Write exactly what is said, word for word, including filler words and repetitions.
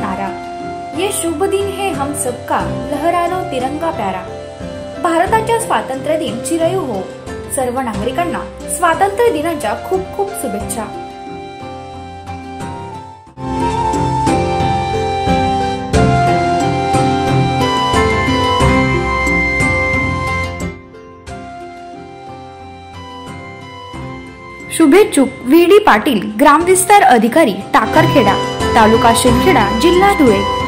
नारा। ये शुभ दिन है हम सबका, लहरानो तिरंगा प्यारा। भारताच्या स्वातंत्र्य दिन चिरयू हो। सर्व नागरिकांना स्वातंत्र्य दिनाच्या खूप खूप शुभेच्छा। शुभेच्छुक वी डी पाटील, ग्रामविस्तार अधिकारी टाकरखेड़ा, तालुका शिंखेड़ा, जिल्हा धुळे।